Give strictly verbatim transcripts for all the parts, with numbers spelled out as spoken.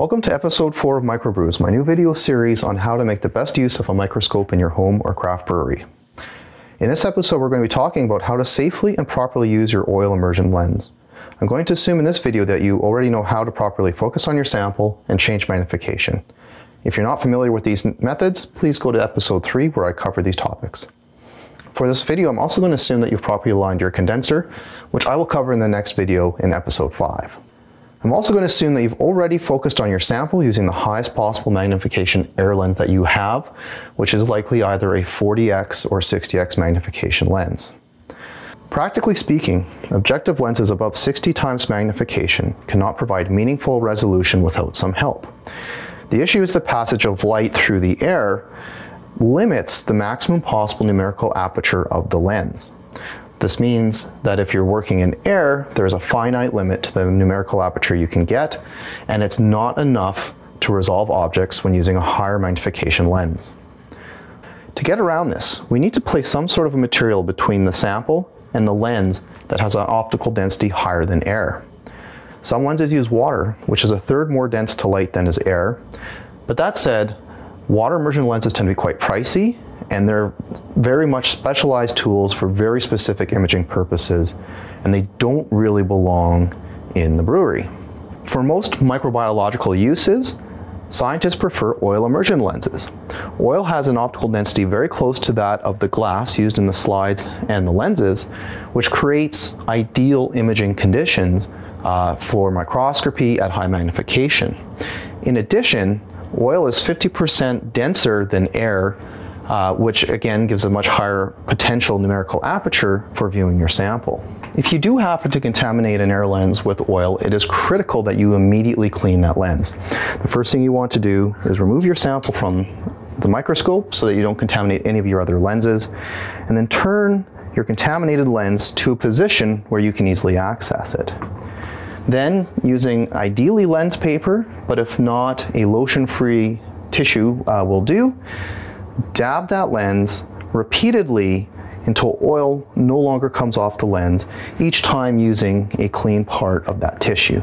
Welcome to episode four of Microbrews, my new video series on how to make the best use of a microscope in your home or craft brewery. In this episode, we're going to be talking about how to safely and properly use your oil immersion lens. I'm going to assume in this video that you already know how to properly focus on your sample and change magnification. If you're not familiar with these methods, please go to episode three where I cover these topics. For this video, I'm also going to assume that you've properly aligned your condenser, which I will cover in the next video in episode five. I'm also going to assume that you've already focused on your sample using the highest possible magnification air lens that you have, which is likely either a forty X or sixty X magnification lens. Practically speaking, objective lenses above sixty times magnification cannot provide meaningful resolution without some help. The issue is the passage of light through the air limits the maximum possible numerical aperture of the lens. This means that if you're working in air, there's a finite limit to the numerical aperture you can get, and it's not enough to resolve objects when using a higher magnification lens. To get around this, we need to place some sort of a material between the sample and the lens that has an optical density higher than air. Some lenses use water, which is a third more dense to light than is air. But that said, water immersion lenses tend to be quite pricey, and they're very much specialized tools for very specific imaging purposes, and they don't really belong in the brewery. For most microbiological uses, scientists prefer oil immersion lenses. Oil has an optical density very close to that of the glass used in the slides and the lenses, which creates ideal imaging conditions uh, for microscopy at high magnification. In addition, oil is fifty percent denser than air, uh, which again gives a much higher potential numerical aperture for viewing your sample. If you do happen to contaminate an air lens with oil, it is critical that you immediately clean that lens. The first thing you want to do is remove your sample from the microscope so that you don't contaminate any of your other lenses, and then turn your contaminated lens to a position where you can easily access it. Then, using ideally lens paper, but if not, a lotion-free tissue uh, will do, dab that lens repeatedly until oil no longer comes off the lens, each time using a clean part of that tissue.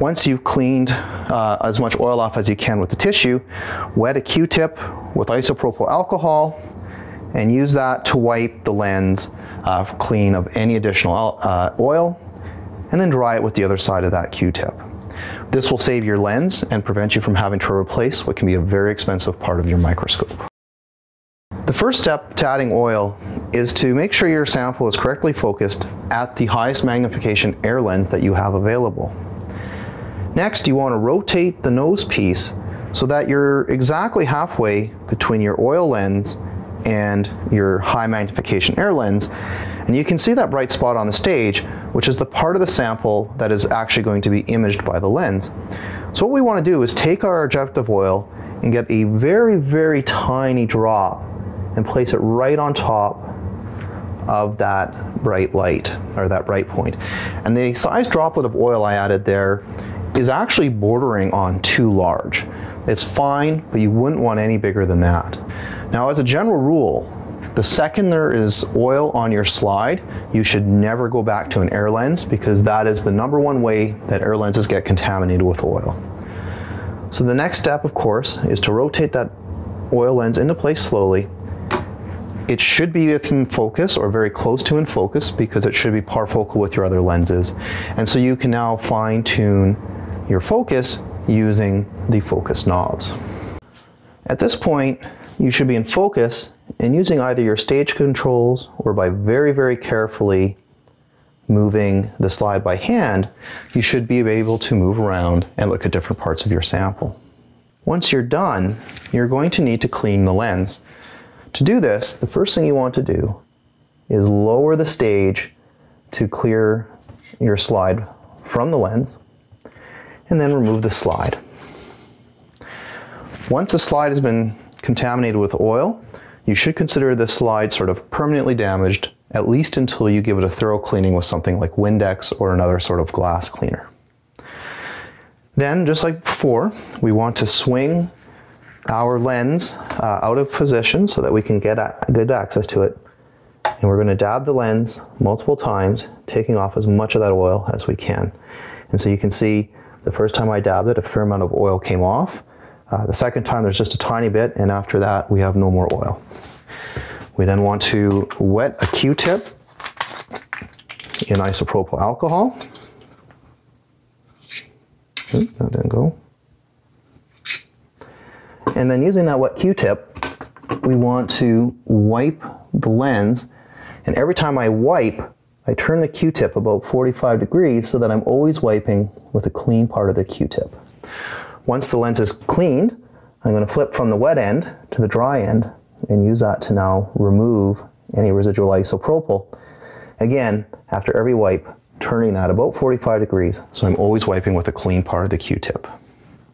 Once you've cleaned uh, as much oil off as you can with the tissue, wet a Q-tip with isopropyl alcohol and use that to wipe the lens uh, clean of any additional uh, oil, and then dry it with the other side of that Q-tip. This will save your lens and prevent you from having to replace what can be a very expensive part of your microscope. The first step to adding oil is to make sure your sample is correctly focused at the highest magnification air lens that you have available. Next, you want to rotate the nose piece so that you're exactly halfway between your oil lens and your high magnification air lens, and you can see that bright spot on the stage, which is the part of the sample that is actually going to be imaged by the lens. So what we want to do is take our objective oil and get a very, very tiny drop and place it right on top of that bright light, or that bright point. And the size droplet of oil I added there is actually bordering on too large. It's fine, but you wouldn't want any bigger than that. Now, as a general rule, the second there is oil on your slide, you should never go back to an air lens, because that is the number one way that air lenses get contaminated with oil. So the next step, of course, is to rotate that oil lens into place slowly. It should be in focus, or very close to in focus, because it should be parfocal with your other lenses. And so you can now fine tune your focus using the focus knobs. At this point, you should be in focus and using either your stage controls or by very, very carefully moving the slide by hand, you should be able to move around and look at different parts of your sample. Once you're done, you're going to need to clean the lens. To do this, the first thing you want to do is lower the stage to clear your slide from the lens, and then remove the slide. Once the slide has been contaminated with oil, you should consider this slide sort of permanently damaged, at least until you give it a thorough cleaning with something like Windex or another sort of glass cleaner. Then, just like before, we want to swing our lens uh, out of position so that we can get good access to it. And we're going to dab the lens multiple times, taking off as much of that oil as we can. And so you can see The first time I dabbed it, a fair amount of oil came off. Uh, the second time, there's just a tiny bit, and after that, we have no more oil. We then want to wet a Q-tip in isopropyl alcohol. Oop, that didn't go. And then using that wet Q-tip, we want to wipe the lens. And every time I wipe, I turn the Q-tip about forty-five degrees so that I'm always wiping with a clean part of the Q-tip. Once the lens is cleaned, I'm going to flip from the wet end to the dry end and use that to now remove any residual isopropyl. Again, after every wipe, turning that about forty-five degrees, so I'm always wiping with a clean part of the Q-tip.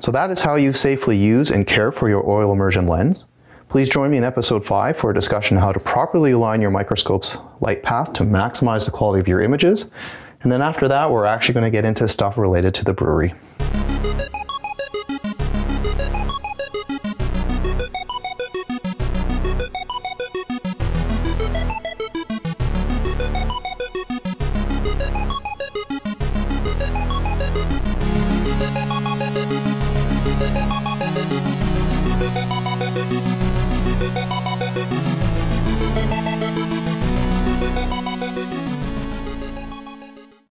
So that is how you safely use and care for your oil immersion lens. Please join me in episode five for a discussion on how to properly align your microscope's light path to maximize the quality of your images. And then after that, we're actually going to get into stuff related to the brewery.